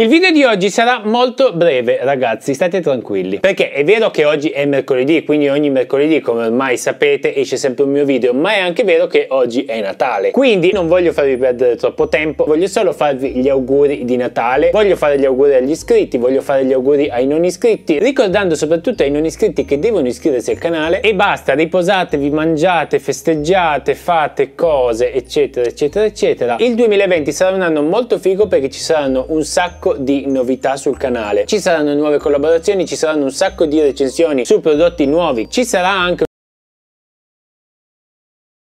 Il video di oggi sarà molto breve, ragazzi, state tranquilli, perché è vero che oggi è mercoledì, quindi ogni mercoledì, come ormai sapete, esce sempre un mio video, ma è anche vero che oggi è Natale, quindi non voglio farvi perdere troppo tempo, voglio solo farvi gli auguri di Natale, voglio fare gli auguri agli iscritti, voglio fare gli auguri ai non iscritti, ricordando soprattutto ai non iscritti che devono iscriversi al canale e basta, riposatevi, mangiate, festeggiate, fate cose, eccetera, eccetera, eccetera. Il 2020 sarà un anno molto figo perché ci saranno un sacco di novità sul canale, ci saranno nuove collaborazioni, ci saranno un sacco di recensioni su prodotti nuovi, ci sarà anche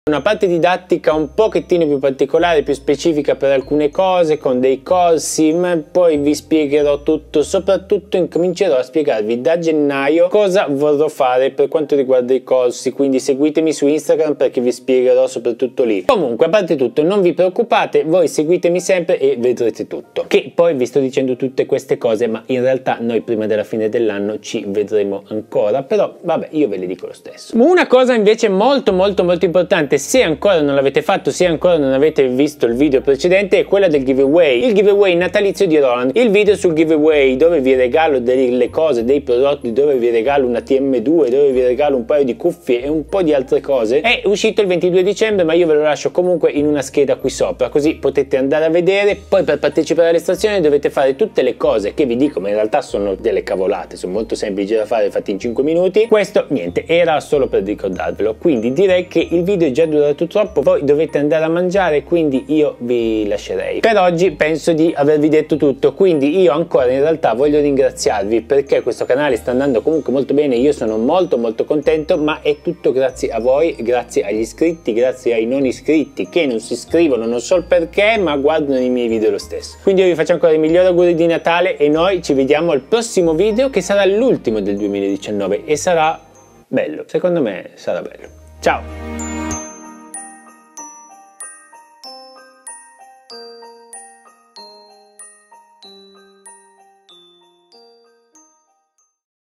una parte didattica un pochettino più particolare, più specifica per alcune cose, con dei corsi, ma poi vi spiegherò tutto, soprattutto incomincerò a spiegarvi da gennaio cosa vorrò fare per quanto riguarda i corsi, quindi seguitemi su Instagram perché vi spiegherò soprattutto lì. Comunque, a parte tutto, non vi preoccupate, voi seguitemi sempre e vedrete tutto, che poi vi sto dicendo tutte queste cose, ma in realtà noi prima della fine dell'anno ci vedremo ancora, però vabbè, io ve le dico lo stesso. Una cosa invece molto importante, se ancora non l'avete fatto, se ancora non avete visto il video precedente, è quella del giveaway, il giveaway natalizio di Roland, il video sul giveaway dove vi regalo delle cose, dei prodotti, dove vi regalo una TM2, dove vi regalo un paio di cuffie e un po' di altre cose. È uscito il 22 dicembre, ma io ve lo lascio comunque in una scheda qui sopra, così potete andare a vedere. Poi per partecipare all'estrazione dovete fare tutte le cose che vi dico, ma in realtà sono delle cavolate, sono molto semplici da fare, fatti in 5 minuti. Questo niente, era solo per ricordarvelo, quindi direi che il video è già durato troppo, voi dovete andare a mangiare, quindi io vi lascerei. Per oggi penso di avervi detto tutto, quindi io ancora in realtà voglio ringraziarvi perché questo canale sta andando comunque molto bene, io sono molto contento, ma è tutto grazie a voi, grazie agli iscritti, grazie ai non iscritti che non si iscrivono, non so il perché, ma guardano i miei video lo stesso. Quindi io vi faccio ancora i migliori auguri di Natale e noi ci vediamo al prossimo video, che sarà l'ultimo del 2019 e sarà bello, secondo me sarà bello. Ciao!